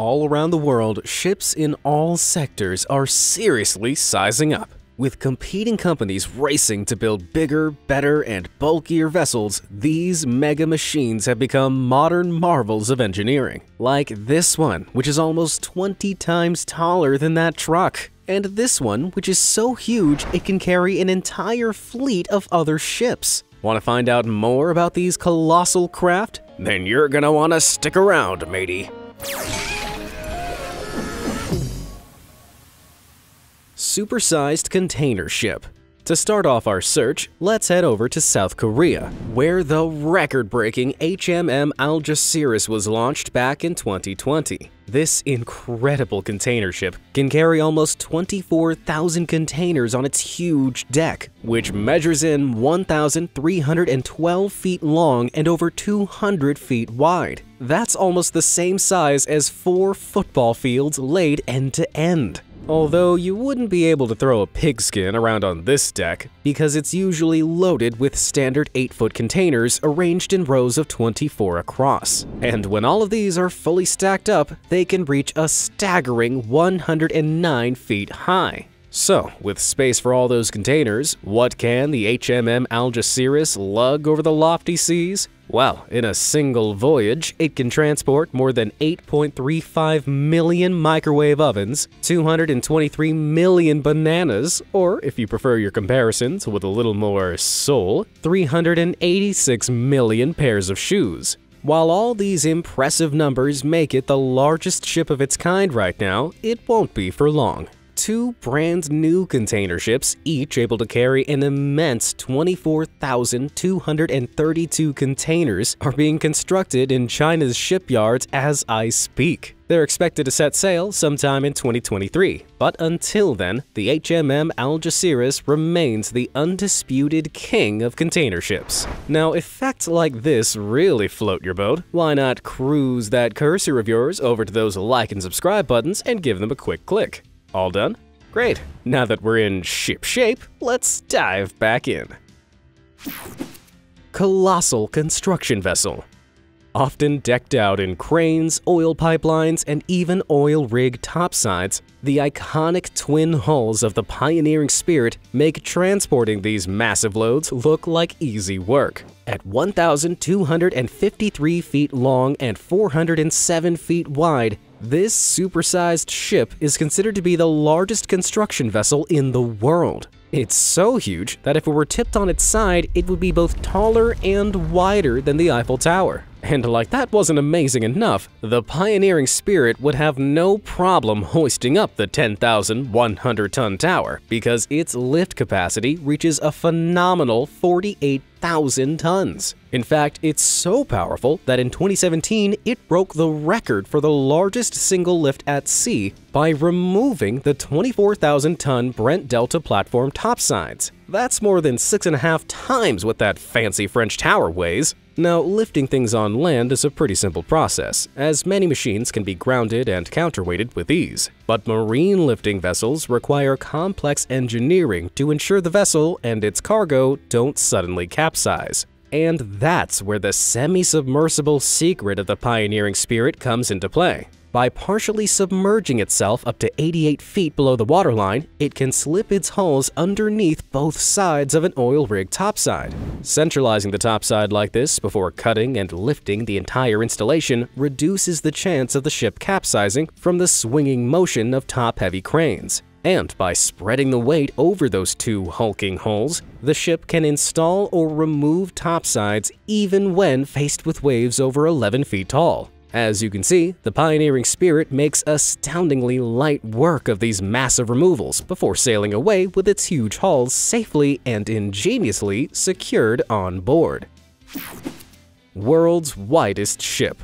All around the world, ships in all sectors are seriously sizing up, with competing companies racing to build bigger, better, and bulkier vessels. These mega machines have become modern marvels of engineering, like this one, which is almost 20 times taller than that truck, and this one, which is so huge it can carry an entire fleet of other ships. Want to find out more about these colossal craft? Then you're gonna want to stick around, matey. Supersized container ship. To start off our search, let's head over to South Korea, where the record-breaking HMM Algeciras was launched back in 2020. This incredible container ship can carry almost 24,000 containers on its huge deck, which measures in 1,312 feet long and over 200 feet wide. That's almost the same size as 4 football fields laid end to end. Although you wouldn't be able to throw a pigskin around on this deck because it's usually loaded with standard 8-foot containers arranged in rows of 24 across. And when all of these are fully stacked up, they can reach a staggering 109 feet high. So, with space for all those containers, what can the HMM Algeciras lug over the lofty seas? Well, in a single voyage, it can transport more than 8.35 million microwave ovens, 223 million bananas, or if you prefer your comparisons with a little more soul, 386 million pairs of shoes. While all these impressive numbers make it the largest ship of its kind right now, it won't be for long. 2 brand new container ships, each able to carry an immense 24,232 containers, are being constructed in China's shipyards as I speak. They're expected to set sail sometime in 2023, but until then, the HMM Algeciras remains the undisputed king of container ships. Now, if facts like this really float your boat, why not cruise that cursor of yours over to those like and subscribe buttons and give them a quick click? All done? Great. Now that we're in ship shape, let's dive back in. Colossal construction vessel. Often decked out in cranes, oil pipelines, and even oil rig topsides, the iconic twin hulls of the Pioneering Spirit make transporting these massive loads look like easy work. At 1,253 feet long and 407 feet wide, this supersized ship is considered to be the largest construction vessel in the world. It's so huge that if it were tipped on its side, it would be both taller and wider than the Eiffel Tower. And like that wasn't amazing enough, the Pioneering Spirit would have no problem hoisting up the 10,100-ton tower because its lift capacity reaches a phenomenal 48,000 tons. In fact, it's so powerful that in 2017, it broke the record for the largest single lift at sea by removing the 24,000-ton Brent Delta platform topsides. That's more than 6.5 times what that fancy French tower weighs. Now, lifting things on land is a pretty simple process, as many machines can be grounded and counterweighted with ease. But marine lifting vessels require complex engineering to ensure the vessel and its cargo don't suddenly capsize. And that's where the semi-submersible secret of the Pioneering Spirit comes into play. By partially submerging itself up to 88 feet below the waterline, it can slip its hulls underneath both sides of an oil rig topside. Centralizing the topside like this before cutting and lifting the entire installation reduces the chance of the ship capsizing from the swinging motion of top-heavy cranes. And by spreading the weight over those 2 hulking hulls, the ship can install or remove topsides even when faced with waves over 11 feet tall. As you can see, the Pioneering Spirit makes astoundingly light work of these massive removals before sailing away with its huge hulls safely and ingeniously secured on board. World's widest ship.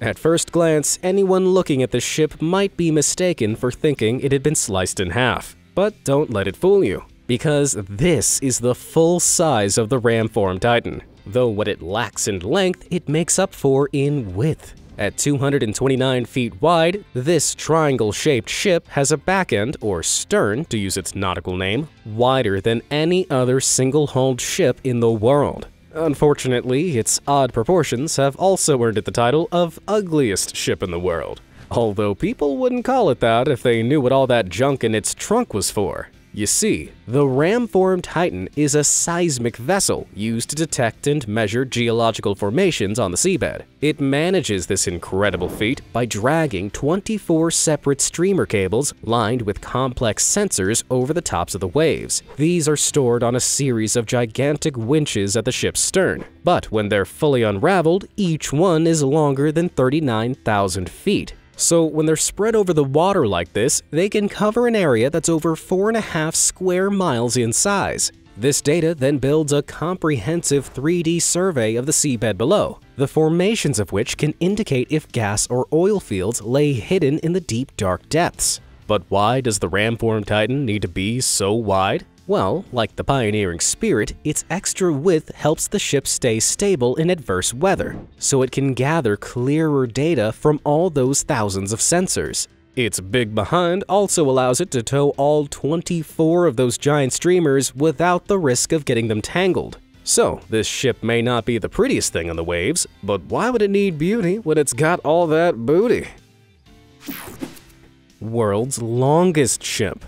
At first glance, anyone looking at this ship might be mistaken for thinking it had been sliced in half. But don't let it fool you, because this is the full size of the Ramform Titan, though what it lacks in length, it makes up for in width. At 229 feet wide, this triangle-shaped ship has a back end, or stern to use its nautical name, wider than any other single-hulled ship in the world. Unfortunately, its odd proportions have also earned it the title of ugliest ship in the world. Although people wouldn't call it that if they knew what all that junk in its trunk was for. You see, the Ramform Titan is a seismic vessel used to detect and measure geological formations on the seabed. It manages this incredible feat by dragging 24 separate streamer cables lined with complex sensors over the tops of the waves. These are stored on a series of gigantic winches at the ship's stern, but when they're fully unraveled, each one is longer than 39,000 feet. So when they're spread over the water like this, they can cover an area that's over 4.5 square miles in size. This data then builds a comprehensive 3D survey of the seabed below, the formations of which can indicate if gas or oil fields lay hidden in the deep, dark depths. But why does the Ramform Titan need to be so wide? Well, like the Pioneering Spirit, its extra width helps the ship stay stable in adverse weather, so it can gather clearer data from all those thousands of sensors. Its big behind also allows it to tow all 24 of those giant streamers without the risk of getting them tangled. So, this ship may not be the prettiest thing on the waves, but why would it need beauty when it's got all that booty? World's longest ship.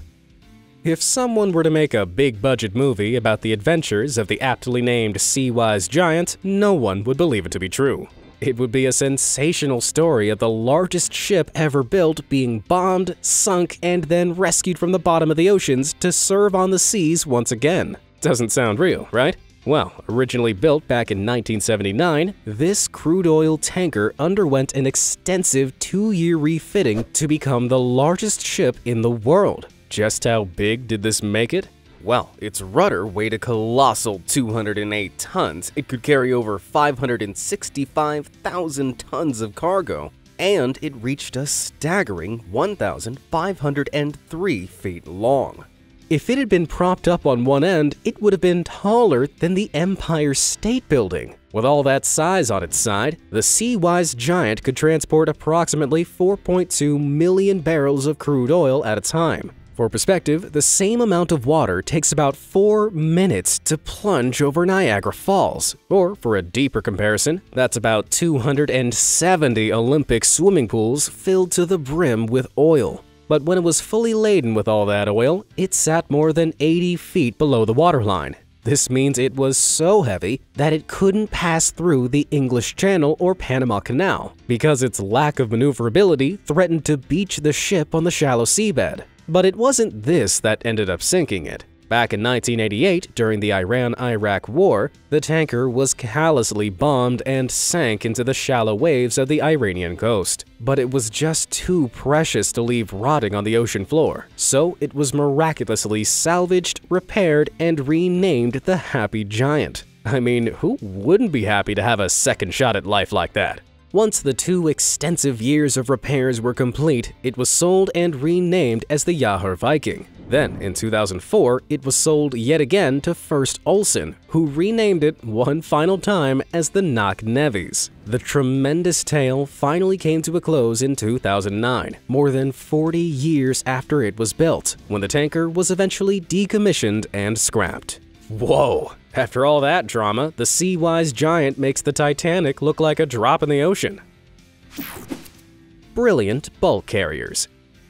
If someone were to make a big-budget movie about the adventures of the aptly named Seawise Giant, no one would believe it to be true. It would be a sensational story of the largest ship ever built being bombed, sunk, and then rescued from the bottom of the oceans to serve on the seas once again. Doesn't sound real, right? Well, originally built back in 1979, this crude oil tanker underwent an extensive 2-year refitting to become the largest ship in the world. Just how big did this make it? Well, its rudder weighed a colossal 208 tons. It could carry over 565,000 tons of cargo, and it reached a staggering 1,503 feet long. If it had been propped up on one end, it would have been taller than the Empire State Building. With all that size on its side, the Seawise Giant could transport approximately 4.2 million barrels of crude oil at a time. For perspective, the same amount of water takes about 4 minutes to plunge over Niagara Falls. Or, for a deeper comparison, that's about 270 Olympic swimming pools filled to the brim with oil. But when it was fully laden with all that oil, it sat more than 80 feet below the waterline. This means it was so heavy that it couldn't pass through the English Channel or Panama Canal, because its lack of maneuverability threatened to beach the ship on the shallow seabed. But it wasn't this that ended up sinking it. Back in 1988, during the Iran-Iraq War, the tanker was callously bombed and sank into the shallow waves of the Iranian coast. But it was just too precious to leave rotting on the ocean floor, so it was miraculously salvaged, repaired, and renamed the Happy Giant. I mean, who wouldn't be happy to have a second shot at life like that? Once the 2 extensive years of repairs were complete, it was sold and renamed as the Jahre Viking. Then, in 2004, it was sold yet again to First Olsen, who renamed it one final time as the Knock Nevis. The tremendous tale finally came to a close in 2009, more than 40 years after it was built, when the tanker was eventually decommissioned and scrapped. Whoa! After all that drama, the Seawise Giant makes the Titanic look like a drop in the ocean. Brilliant bulk carriers.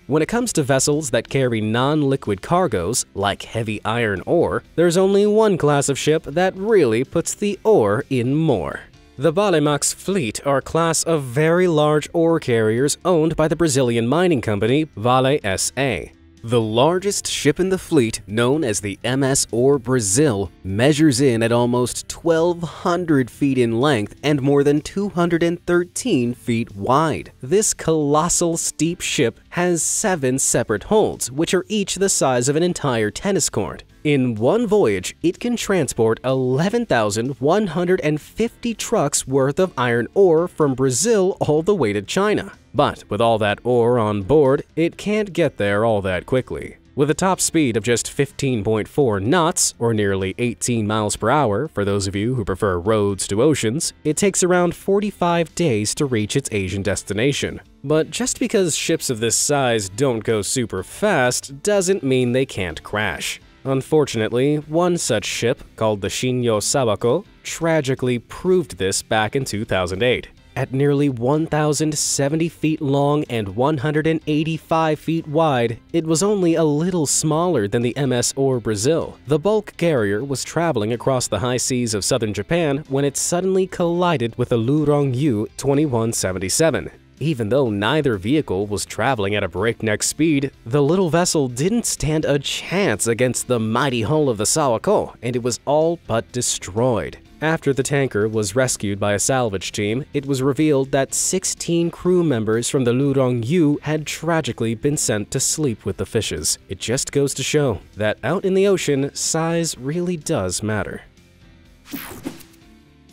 When it comes to vessels that carry non-liquid cargoes, like heavy iron ore, there's only one class of ship that really puts the ore in more. The Valemax fleet are a class of very large ore carriers owned by the Brazilian mining company Vale SA. The largest ship in the fleet, known as the MS Ore Brazil, measures in at almost 1,200 feet in length and more than 213 feet wide. This colossal steep ship has 7 separate holds, which are each the size of an entire tennis court. In one voyage, it can transport 11,150 trucks worth of iron ore from Brazil all the way to China. But with all that ore on board, it can't get there all that quickly. With a top speed of just 15.4 knots, or nearly 18 miles per hour for those of you who prefer roads to oceans, it takes around 45 days to reach its Asian destination. But just because ships of this size don't go super fast doesn't mean they can't crash. Unfortunately, one such ship, called the Shinyo Sabako, tragically proved this back in 2008. At nearly 1,070 feet long and 185 feet wide, it was only a little smaller than the MS Ore Brazil. The bulk carrier was traveling across the high seas of southern Japan when it suddenly collided with the Lurong Yu 2177. Even though neither vehicle was traveling at a breakneck speed, the little vessel didn't stand a chance against the mighty hull of the Sabako, and it was all but destroyed. After the tanker was rescued by a salvage team, it was revealed that 16 crew members from the Lurong Yu had tragically been sent to sleep with the fishes. It just goes to show that out in the ocean, size really does matter.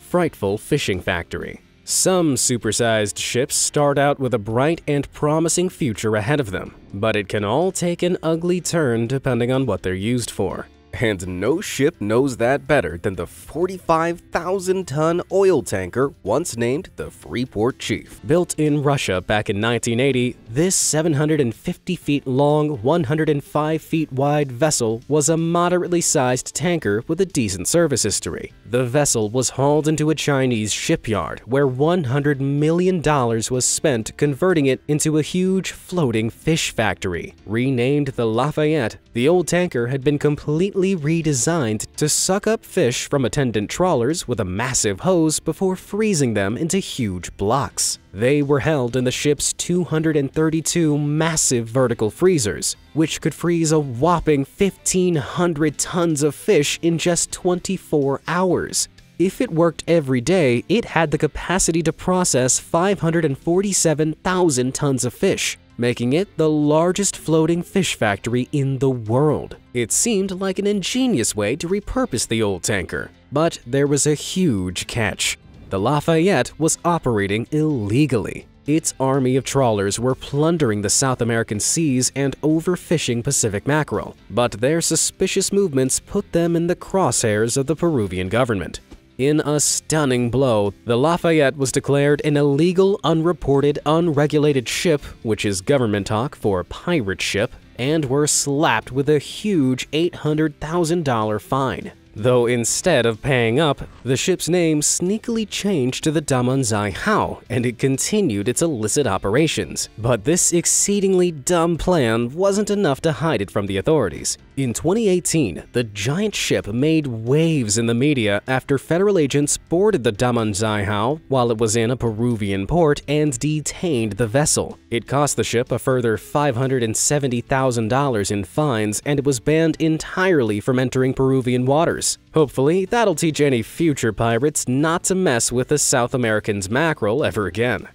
Frightful Fishing Factory. Some supersized ships start out with a bright and promising future ahead of them, but it can all take an ugly turn depending on what they're used for. And no ship knows that better than the 45,000-ton oil tanker once named the Freeport Chief. Built in Russia back in 1980, this 750 feet long, 105 feet wide vessel was a moderately sized tanker with a decent service history. The vessel was hauled into a Chinese shipyard where $100 million was spent converting it into a huge floating fish factory. Renamed the Lafayette, the old tanker had been completely redesigned to suck up fish from attendant trawlers with a massive hose before freezing them into huge blocks. They were held in the ship's 232 massive vertical freezers, which could freeze a whopping 1,500 tons of fish in just 24 hours. If it worked every day, it had the capacity to process 547,000 tons of fish, making it the largest floating fish factory in the world. It seemed like an ingenious way to repurpose the old tanker, but there was a huge catch. The Lafayette was operating illegally. Its army of trawlers were plundering the South American seas and overfishing Pacific mackerel, but their suspicious movements put them in the crosshairs of the Peruvian government. In a stunning blow, the Lafayette was declared an illegal, unreported, unregulated ship, which is government talk for a pirate ship, and were slapped with a huge $800,000 fine. Though instead of paying up, the ship's name sneakily changed to the Damanzaihao, and it continued its illicit operations. But this exceedingly dumb plan wasn't enough to hide it from the authorities. In 2018, the giant ship made waves in the media after federal agents boarded the Damanzaihao while it was in a Peruvian port and detained the vessel. It cost the ship a further $570,000 in fines, and it was banned entirely from entering Peruvian waters. Hopefully, that'll teach any future pirates not to mess with the South American's mackerel ever again.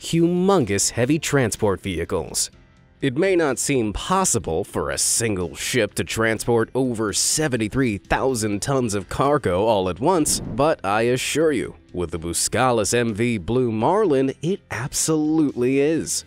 Humongous heavy transport vehicles. It may not seem possible for a single ship to transport over 73,000 tons of cargo all at once, but I assure you, with the Boskalis MV Blue Marlin, it absolutely is.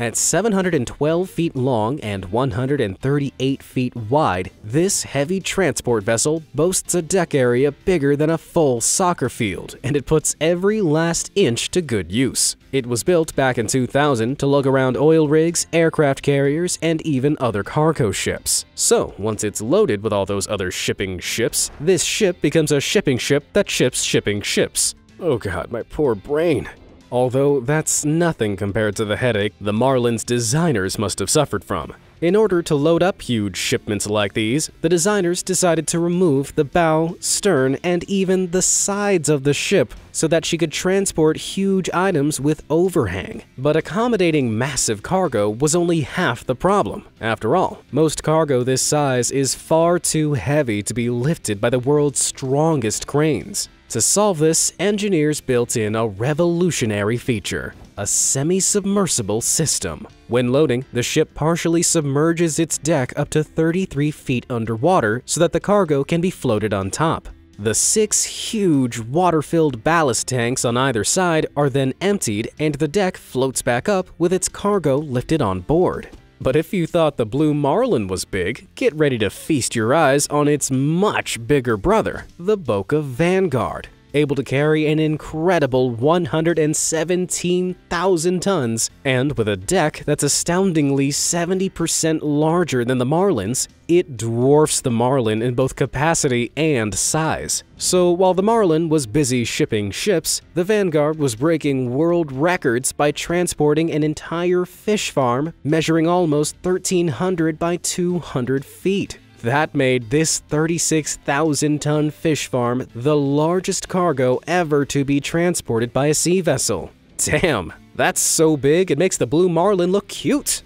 At 712 feet long and 138 feet wide, this heavy transport vessel boasts a deck area bigger than a full soccer field, and it puts every last inch to good use. It was built back in 2000 to lug around oil rigs, aircraft carriers, and even other cargo ships. So, once it's loaded with all those other shipping ships, this ship becomes a shipping ship that ships shipping ships. Oh god, my poor brain. Although that's nothing compared to the headache the Marlin's designers must have suffered from. In order to load up huge shipments like these, the designers decided to remove the bow, stern, and even the sides of the ship so that she could transport huge items with overhang. But accommodating massive cargo was only half the problem. After all, most cargo this size is far too heavy to be lifted by the world's strongest cranes. To solve this, engineers built in a revolutionary feature, a semi-submersible system. When loading, the ship partially submerges its deck up to 33 feet underwater so that the cargo can be floated on top. The 6 huge water-filled ballast tanks on either side are then emptied and the deck floats back up with its cargo lifted on board. But if you thought the Blue Marlin was big, get ready to feast your eyes on its much bigger brother, the Boca Vanguard. able to carry an incredible 117,000 tons, and with a deck that's astoundingly 70% larger than the Marlin's, it dwarfs the Marlin in both capacity and size. So while the Marlin was busy shipping ships, the Vanguard was breaking world records by transporting an entire fish farm measuring almost 1,300 by 200 feet. That made this 36,000-ton fish farm the largest cargo ever to be transported by a sea vessel. Damn, that's so big it makes the Blue Marlin look cute!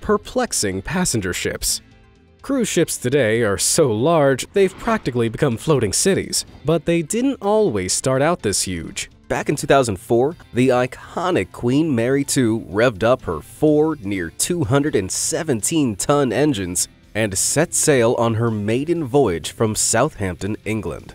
Perplexing passenger ships. Cruise ships today are so large they've practically become floating cities, but they didn't always start out this huge. Back in 2004, the iconic Queen Mary 2 revved up her four near 217-ton engines and set sail on her maiden voyage from Southampton, England.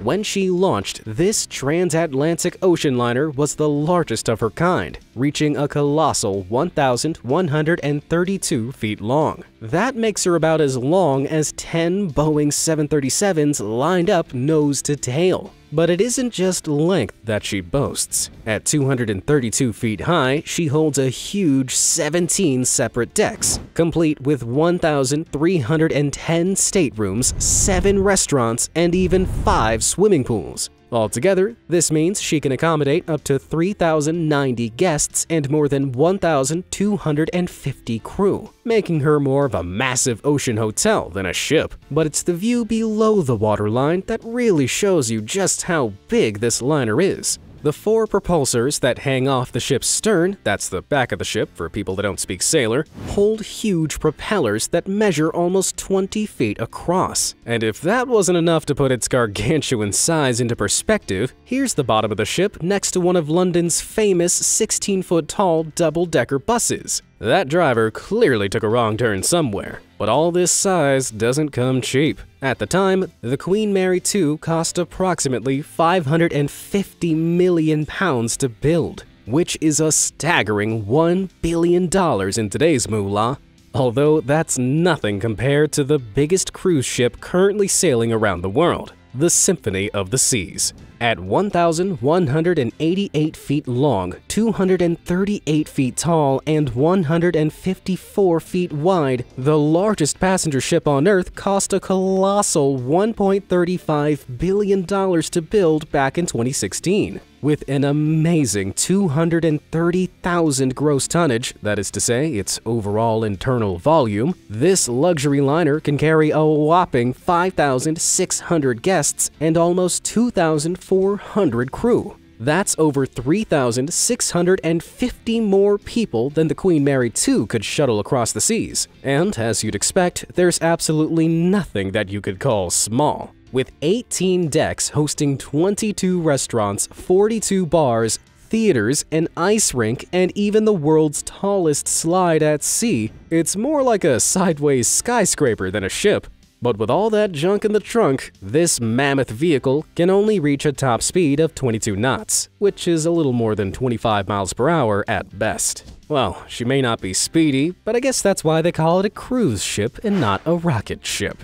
When she launched, this transatlantic ocean liner was the largest of her kind, reaching a colossal 1,132 feet long. That makes her about as long as 10 Boeing 737s lined up nose to tail. But it isn't just length that she boasts. At 232 feet high, she holds a huge 17 separate decks, complete with 1,310 staterooms, 7 restaurants, and even 5 swimming pools. Altogether, this means she can accommodate up to 3,090 guests and more than 1,250 crew, making her more of a massive ocean hotel than a ship. But it's the view below the waterline that really shows you just how big this liner is. The 4 propulsors that hang off the ship's stern, that's the back of the ship for people that don't speak sailor, hold huge propellers that measure almost 20 feet across. And if that wasn't enough to put its gargantuan size into perspective, here's the bottom of the ship next to one of London's famous 16-foot-tall double-decker buses. That driver clearly took a wrong turn somewhere, but all this size doesn't come cheap. At the time, the Queen Mary 2 cost approximately 550 million pounds to build, which is a staggering $1 billion in today's moolah. Although that's nothing compared to the biggest cruise ship currently sailing around the world, the Symphony of the Seas. At 1,188 feet long, 238 feet tall, and 154 feet wide, the largest passenger ship on Earth cost a colossal $1.35 billion to build back in 2016. With an amazing 230,000 gross tonnage, that is to say, its overall internal volume, this luxury liner can carry a whopping 5,600 guests and almost 2,400 crew. That's over 3,650 more people than the Queen Mary 2 could shuttle across the seas. And, as you'd expect, there's absolutely nothing that you could call small. With 18 decks hosting 22 restaurants, 42 bars, theaters, an ice rink, and even the world's tallest slide at sea, it's more like a sideways skyscraper than a ship. But with all that junk in the trunk, this mammoth vehicle can only reach a top speed of 22 knots, which is a little more than 25 miles per hour at best. Well, she may not be speedy, but I guess that's why they call it a cruise ship and not a rocket ship.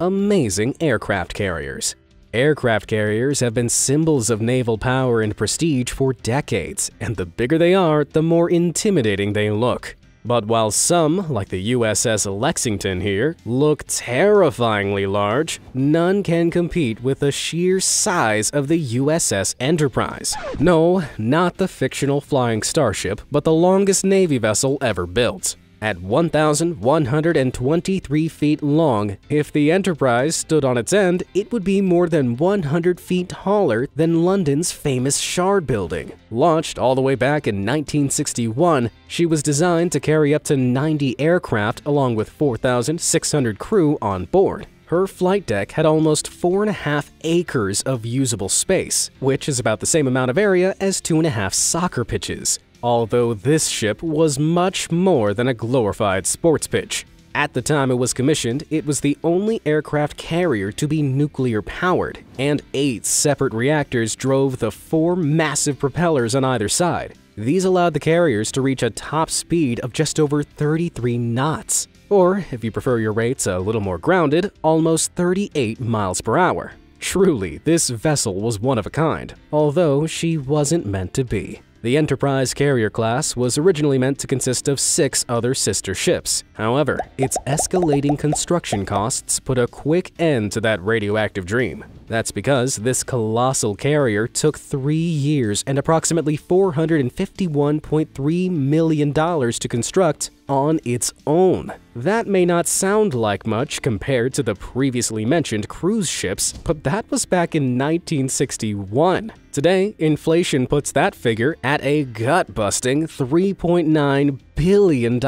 Amazing aircraft carriers. Aircraft carriers have been symbols of naval power and prestige for decades, and the bigger they are, the more intimidating they look. But while some, like the USS Lexington here, look terrifyingly large, none can compete with the sheer size of the USS Enterprise. No, not the fictional flying starship, but the longest Navy vessel ever built. At 1,123 feet long, if the Enterprise stood on its end, it would be more than 100 feet taller than London's famous Shard Building. Launched all the way back in 1961, she was designed to carry up to 90 aircraft along with 4,600 crew on board. Her flight deck had almost 4.5 acres of usable space, which is about the same amount of area as 2.5 soccer pitches. Although this ship was much more than a glorified sports pitch. At the time it was commissioned, it was the only aircraft carrier to be nuclear-powered, and 8 separate reactors drove the 4 massive propellers on either side. These allowed the carriers to reach a top speed of just over 33 knots, or, if you prefer your rates a little more grounded, almost 38 miles per hour. Truly, this vessel was one of a kind, although she wasn't meant to be. The Enterprise carrier class was originally meant to consist of 6 other sister ships. However, its escalating construction costs put a quick end to that radioactive dream. That's because this colossal carrier took 3 years and approximately $451.3 million to construct on its own. That may not sound like much compared to the previously mentioned cruise ships, but that was back in 1961. Today, inflation puts that figure at a gut-busting $3.9 billion.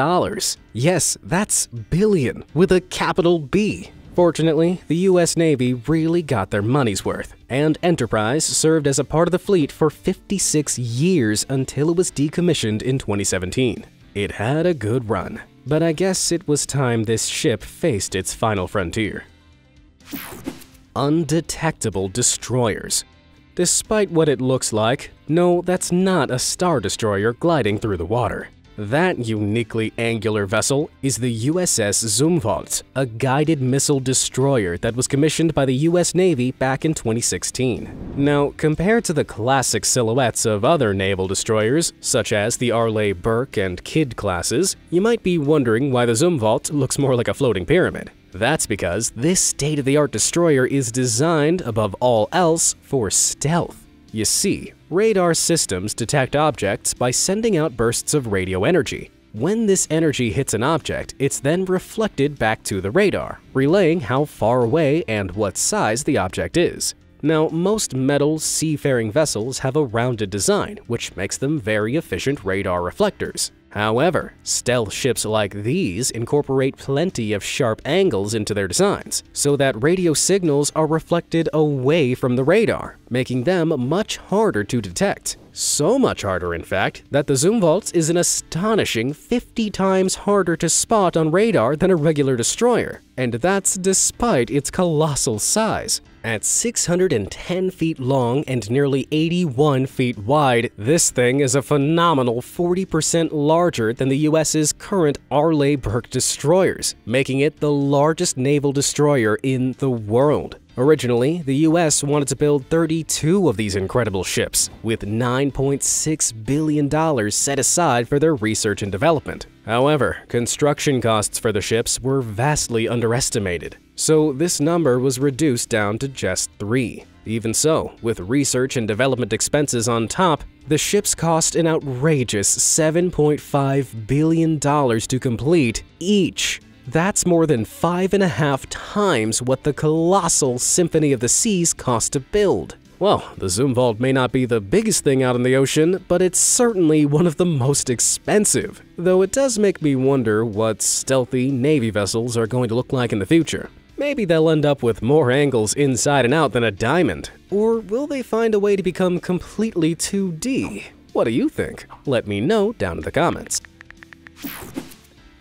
Yes, that's billion with a capital B. Fortunately, the US Navy really got their money's worth, and Enterprise served as a part of the fleet for 56 years until it was decommissioned in 2017. It had a good run, but I guess it was time this ship faced its final frontier. Undetectable destroyers. Despite what it looks like, no, that's not a Star Destroyer gliding through the water. That uniquely angular vessel is the USS Zumwalt, a guided missile destroyer that was commissioned by the US Navy back in 2016. Now, compared to the classic silhouettes of other naval destroyers, such as the Arleigh Burke and Kidd classes, you might be wondering why the Zumwalt looks more like a floating pyramid. That's because this state-of-the-art destroyer is designed, above all else, for stealth. You see, radar systems detect objects by sending out bursts of radio energy. When this energy hits an object, it's then reflected back to the radar, relaying how far away and what size the object is. Now, most metal seafaring vessels have a rounded design, which makes them very efficient radar reflectors. However, stealth ships like these incorporate plenty of sharp angles into their designs, so that radio signals are reflected away from the radar, making them much harder to detect. So much harder, in fact, that the Zumwalt is an astonishing 50 times harder to spot on radar than a regular destroyer, and that's despite its colossal size. At 610 feet long and nearly 81 feet wide, this thing is a phenomenal 40% larger than the US's current Arleigh Burke destroyers, making it the largest naval destroyer in the world. Originally, the US wanted to build 32 of these incredible ships, with $9.6 billion set aside for their research and development. However, construction costs for the ships were vastly underestimated, so this number was reduced down to just 3. Even so, with research and development expenses on top, the ships cost an outrageous $7.5 billion to complete each. That's more than 5.5 times what the colossal Symphony of the Seas cost to build. Well, the Zumwalt may not be the biggest thing out in the ocean, but it's certainly one of the most expensive. Though it does make me wonder what stealthy Navy vessels are going to look like in the future. Maybe they'll end up with more angles inside and out than a diamond. Or will they find a way to become completely 2D? What do you think? Let me know down in the comments.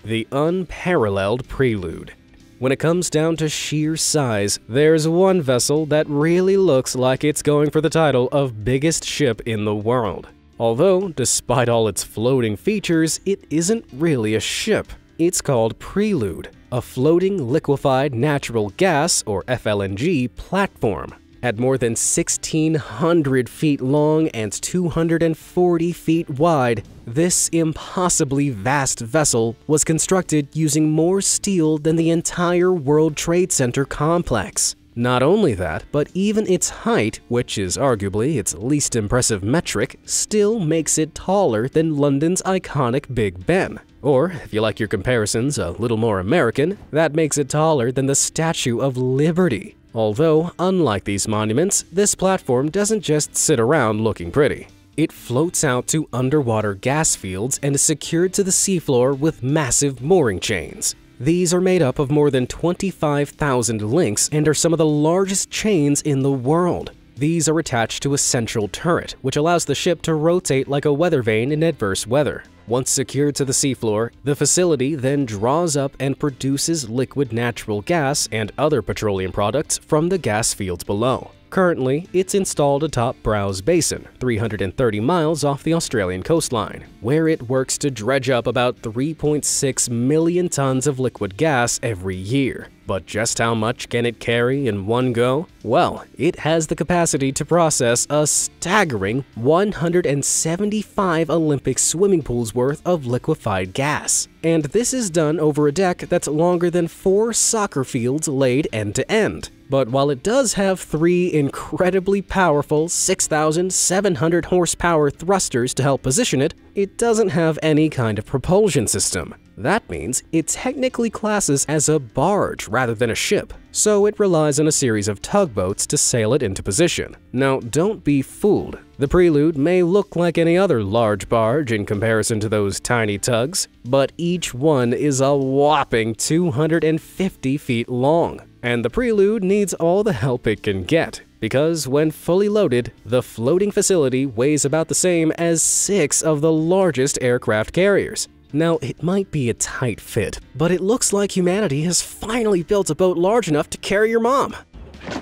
The unparalleled Prelude. When it comes down to sheer size, there's one vessel that really looks like it's going for the title of biggest ship in the world. Although, despite all its floating features, it isn't really a ship. It's called Prelude, a floating liquefied natural gas, or FLNG, platform. At more than 1,600 feet long and 240 feet wide, this impossibly vast vessel was constructed using more steel than the entire World Trade Center complex. Not only that, but even its height, which is arguably its least impressive metric, still makes it taller than London's iconic Big Ben. Or, if you like your comparisons a little more American, that makes it taller than the Statue of Liberty. Although, unlike these monuments, this platform doesn't just sit around looking pretty. It floats out to underwater gas fields and is secured to the seafloor with massive mooring chains. These are made up of more than 25,000 links and are some of the largest chains in the world. These are attached to a central turret, which allows the ship to rotate like a weather vane in adverse weather. Once secured to the seafloor, the facility then draws up and produces liquid natural gas and other petroleum products from the gas fields below. Currently, it's installed atop Browse Basin, 330 miles off the Australian coastline, where it works to dredge up about 3.6 million tons of liquid gas every year. But just how much can it carry in one go? Well, it has the capacity to process a staggering 175 Olympic swimming pools worth of liquefied gas. And this is done over a deck that's longer than 4 soccer fields laid end to end. But while it does have 3 incredibly powerful 6,700 horsepower thrusters to help position it, it doesn't have any kind of propulsion system. That means it technically classes as a barge rather than a ship, so it relies on a series of tugboats to sail it into position. Now, don't be fooled. The Prelude may look like any other large barge in comparison to those tiny tugs, but each one is a whopping 250 feet long. And the Prelude needs all the help it can get, because when fully loaded, the floating facility weighs about the same as 6 of the largest aircraft carriers. Now, it might be a tight fit, but it looks like humanity has finally built a boat large enough to carry your mom.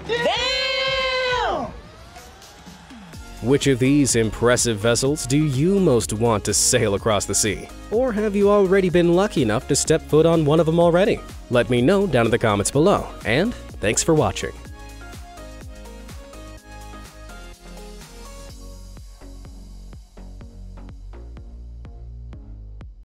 Damn! Which of these impressive vessels do you most want to sail across the sea? Or have you already been lucky enough to step foot on one of them already? Let me know down in the comments below, and thanks for watching.